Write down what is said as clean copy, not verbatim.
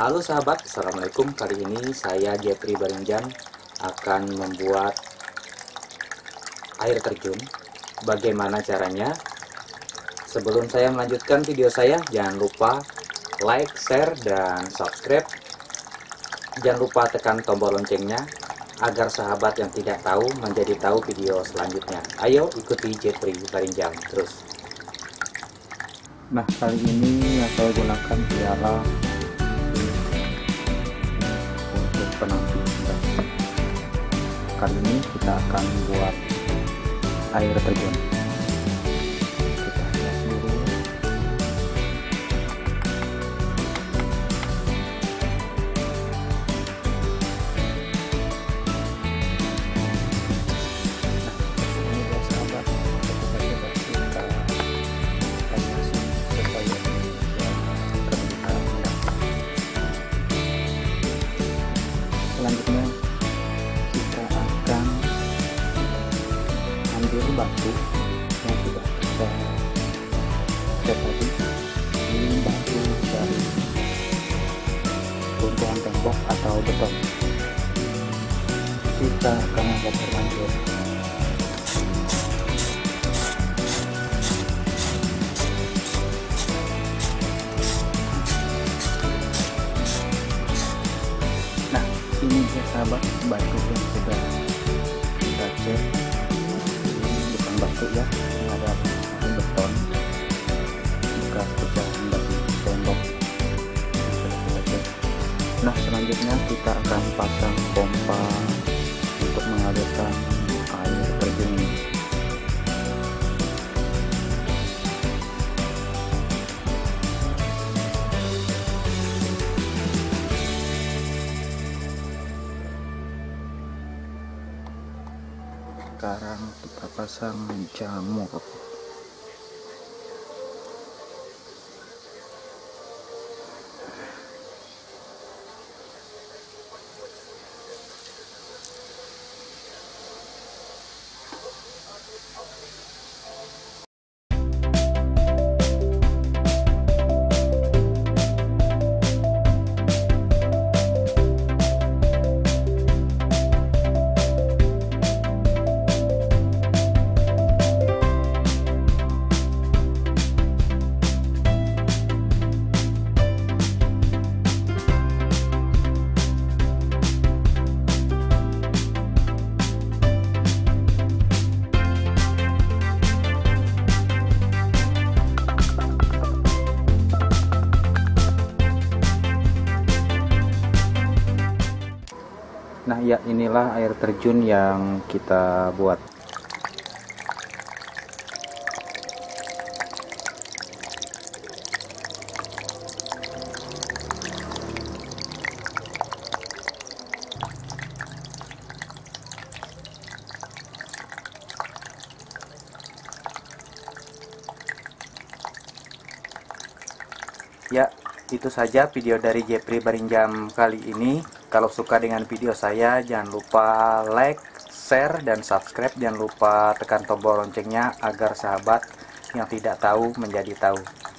Halo sahabat, assalamualaikum. Kali ini saya Jepri Barinjam akan membuat air terjun. Bagaimana caranya? Sebelum saya melanjutkan video saya, jangan lupa like, share, dan subscribe. Jangan lupa tekan tombol loncengnya agar sahabat yang tidak tahu menjadi tahu video selanjutnya. Ayo ikuti Jepri Barinjam terus. Nah, kali ini saya gunakan piala penampilan. Kali ini kita akan buat air terjun. Kita hias dulu. Nah, ini buat sahabat, kita hias supaya terlihat. Selanjutnya kita akan ambil batu yang sudah kita cat tadi. Ini batu dari runtuhan tembok atau beton. Kita akan membuat berlanjut. Ini ya sahabat, batu yang sudah kita cat. Ini bukan batu ya, ini ada beton bekas pecahan dari tembok yang sudah kita cat. Nah, selanjutnya kita akan pasang pompa untuk mengalirkan air terjun ini. Sekarang kita pasang jamur. Nah ya, inilah air terjun yang kita buat. Ya, itu saja video dari Jepri Barinjam kali ini. Kalau suka dengan video saya, jangan lupa like, share, dan subscribe. Jangan lupa tekan tombol loncengnya agar sahabat yang tidak tahu menjadi tahu.